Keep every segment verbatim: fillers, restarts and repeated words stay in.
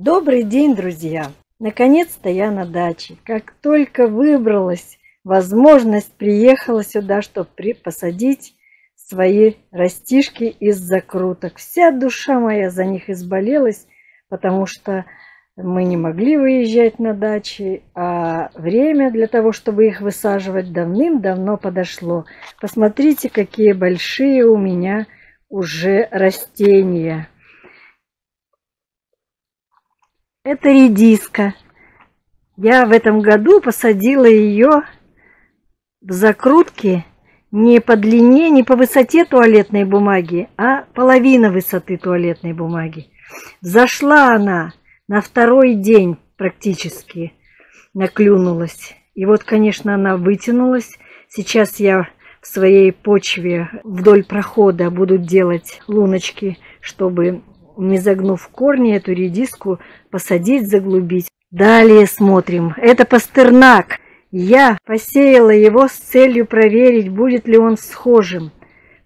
Добрый день, друзья! Наконец-то я на даче. Как только выбралась возможность, приехала сюда, чтобы посадить свои растишки из закруток. Вся душа моя за них изболелась, потому что мы не могли выезжать на дачи, а время для того, чтобы их высаживать, давным-давно подошло. Посмотрите, какие большие у меня уже растения. Это редиска. Я в этом году посадила ее в закрутки не по длине, не по высоте туалетной бумаги, а половина высоты туалетной бумаги. Взошла она на второй день практически, наклюнулась. И вот, конечно, она вытянулась. Сейчас я в своей почве вдоль прохода буду делать луночки, чтобы, не загнув корни, эту редиску посадить, заглубить. Далее смотрим. Это пастернак. Я посеяла его с целью проверить, будет ли он схожим,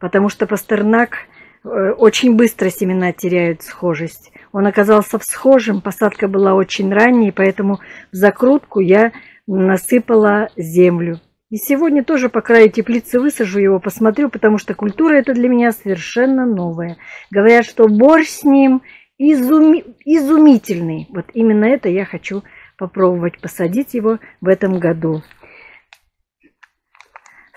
потому что пастернак очень быстро семена теряют схожесть. Он оказался схожим, посадка была очень ранней, поэтому в закрутку я насыпала землю. И сегодня тоже по краю теплицы высажу его, посмотрю, потому что культура это для меня совершенно новая. Говорят, что борщ с ним изуми... изумительный. Вот именно это я хочу попробовать посадить его в этом году.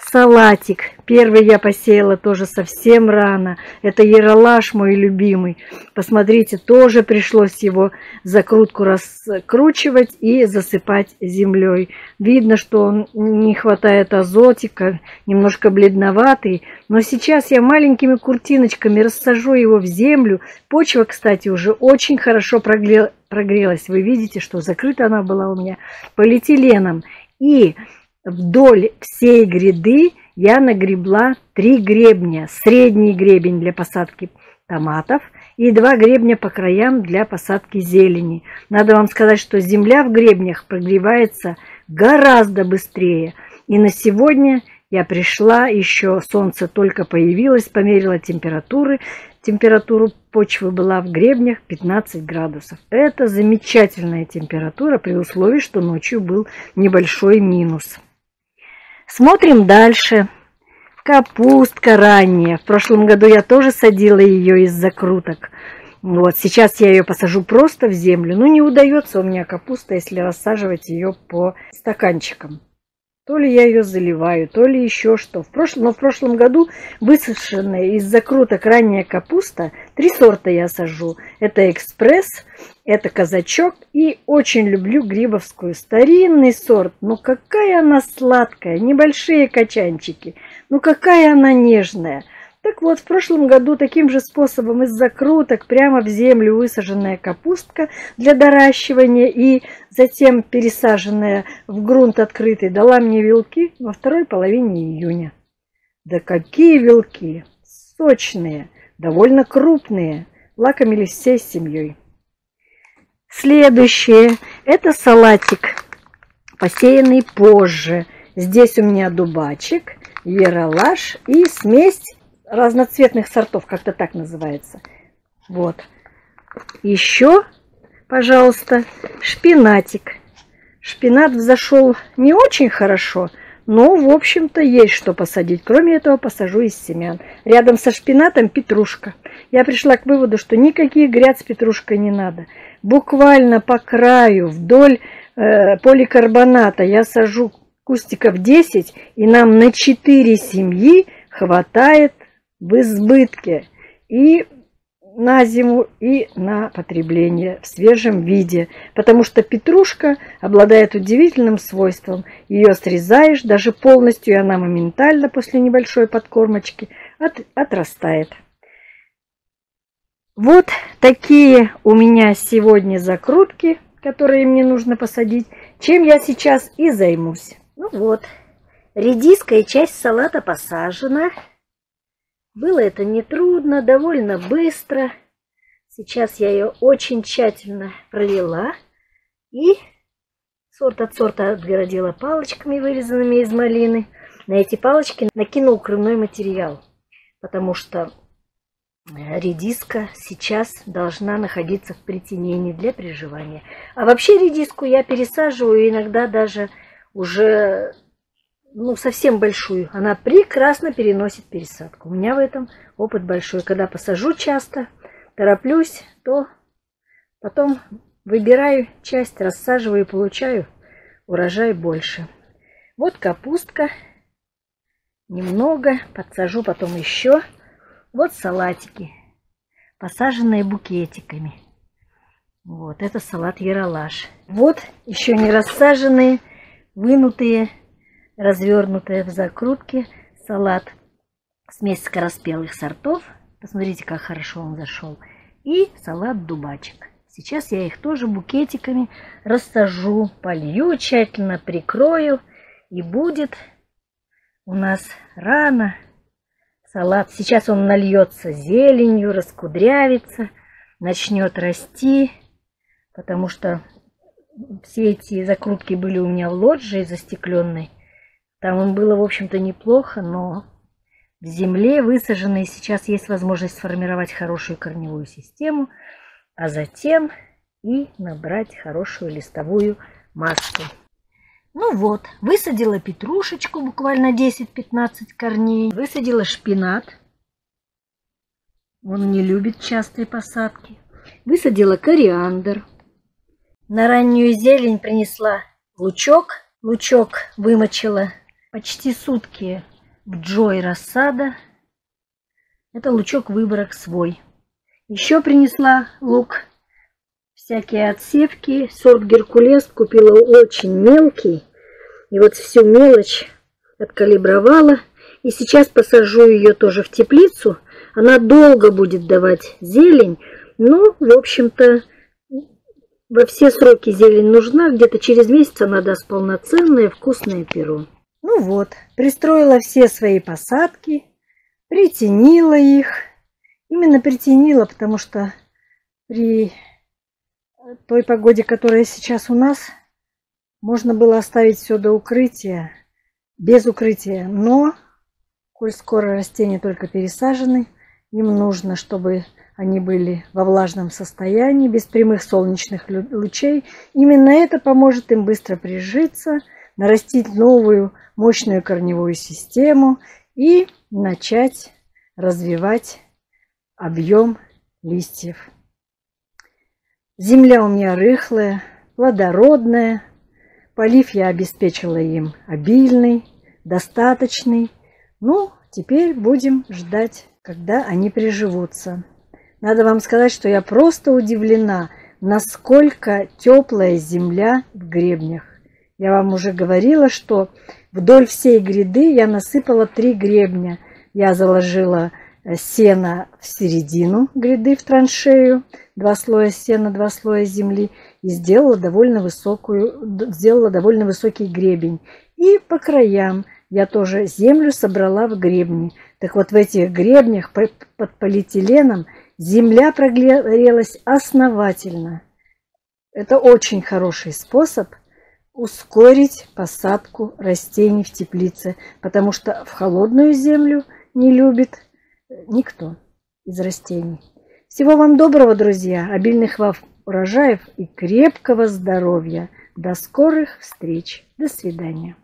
Салатик. Первый я посеяла тоже совсем рано. Это ералаш мой любимый. Посмотрите, тоже пришлось его закрутку раскручивать и засыпать землей. Видно, что не хватает азотика, немножко бледноватый. Но сейчас я маленькими куртиночками рассажу его в землю. Почва, кстати, уже очень хорошо прогрелась. Вы видите, что закрыта она была у меня полиэтиленом. И вдоль всей гряды я нагребла три гребня. Средний гребень для посадки томатов и два гребня по краям для посадки зелени. Надо вам сказать, что земля в гребнях прогревается гораздо быстрее. И на сегодня я пришла, еще солнце только появилось, померила температуры. Температура почвы была в гребнях пятнадцать градусов. Это замечательная температура при условии, что ночью был небольшой минус. Смотрим дальше. Капустка ранняя. В прошлом году я тоже садила ее из закруток. Вот, сейчас я ее посажу просто в землю. Ну, не удается у меня капуста, если рассаживать ее по стаканчикам. То ли я ее заливаю, то ли еще что. В прошлом, но в прошлом году высушенная из закруток ранняя капуста. Три сорта я сажу. Это экспресс, это казачок. И очень люблю грибовскую. Старинный сорт. Но какая она сладкая. Небольшие качанчики. Ну какая она нежная. Так вот, в прошлом году таким же способом из закруток прямо в землю высаженная капустка для доращивания и затем пересаженная в грунт открытый дала мне вилки во второй половине июня. Да какие вилки! Сочные, довольно крупные, лакомились всей семьей. Следующее – это салатик, посеянный позже. Здесь у меня дубачек, ералаш и смесь разноцветных сортов, как-то так называется. Вот. Еще, пожалуйста, шпинатик. Шпинат взошел не очень хорошо, но, в общем-то, есть что посадить. Кроме этого, посажу из семян. Рядом со шпинатом петрушка. Я пришла к выводу, что никаких гряд с петрушкой не надо. Буквально по краю, вдоль э, поликарбоната я сажу кустиков десять, и нам на четыре семьи хватает в избытке и на зиму, и на потребление в свежем виде. Потому что петрушка обладает удивительным свойством. Ее срезаешь даже полностью, и она моментально после небольшой подкормочки от, отрастает. Вот такие у меня сегодня закрутки, которые мне нужно посадить, чем я сейчас и займусь. Ну вот, редиска и часть салата посажена. Было это нетрудно, довольно быстро. Сейчас я ее очень тщательно пролила и сорт от сорта отгородила палочками, вырезанными из малины. На эти палочки накинул крымной материал, потому что редиска сейчас должна находиться в притенении для приживания. А вообще редиску я пересаживаю иногда даже уже ну, совсем большую. Она прекрасно переносит пересадку. У меня в этом опыт большой. Когда посажу часто, тороплюсь, то потом выбираю часть, рассаживаю и получаю урожай больше. Вот капустка. Немного. Подсажу потом еще. Вот салатики, посаженные букетиками. Вот, это салат яролаш. Вот еще не рассаженные, вынутые, развернутые в закрутке салат. Смесь скороспелых сортов. Посмотрите, как хорошо он зашел. И салат дубачек. Сейчас я их тоже букетиками рассажу, полью, тщательно прикрою. И будет у нас рано. Салат. Сейчас он нальется зеленью, раскудрявится, начнет расти, потому что все эти закрутки были у меня в лоджии застекленной. Там он было, в общем-то, неплохо, но в земле высаженной сейчас есть возможность сформировать хорошую корневую систему, а затем и набрать хорошую листовую массу. Ну вот, высадила петрушечку, буквально десять-пятнадцать корней. Высадила шпинат. Он не любит частые посадки. Высадила кориандр. На раннюю зелень принесла лучок. Лучок вымочила почти сутки в джой рассада. Это лучок выборок свой. Еще принесла лук. Всякие отсевки, сорт Геркулес купила очень мелкий. И вот всю мелочь откалибровала. И сейчас посажу ее тоже в теплицу. Она долго будет давать зелень. Но, в общем-то, во все сроки зелень нужна. Где-то через месяц она даст полноценное вкусное перо. Ну вот, пристроила все свои посадки, притенила их. Именно притенила, потому что при той погоде, которая сейчас у нас, можно было оставить все до укрытия, без укрытия. Но, коль скоро растения только пересажены, им нужно, чтобы они были во влажном состоянии, без прямых солнечных лучей. Именно это поможет им быстро прижиться, нарастить новую мощную корневую систему и начать развивать объем листьев. Земля у меня рыхлая, плодородная. Полив я обеспечила им обильный, достаточный. Ну, теперь будем ждать, когда они приживутся. Надо вам сказать, что я просто удивлена, насколько теплая земля в гребнях. Я вам уже говорила, что вдоль всей гряды я насыпала три гребня. Я заложила сено в середину гряды, в траншею, два слоя сена, два слоя земли, и сделала довольно высокую, сделала довольно высокий гребень. И по краям я тоже землю собрала в гребни. Так вот в этих гребнях под полиэтиленом земля прогрелась основательно. Это очень хороший способ ускорить посадку растений в теплице, потому что в холодную землю не любит никто из растений. Всего вам доброго, друзья, обильных вам урожаев и крепкого здоровья. До скорых встреч. До свидания.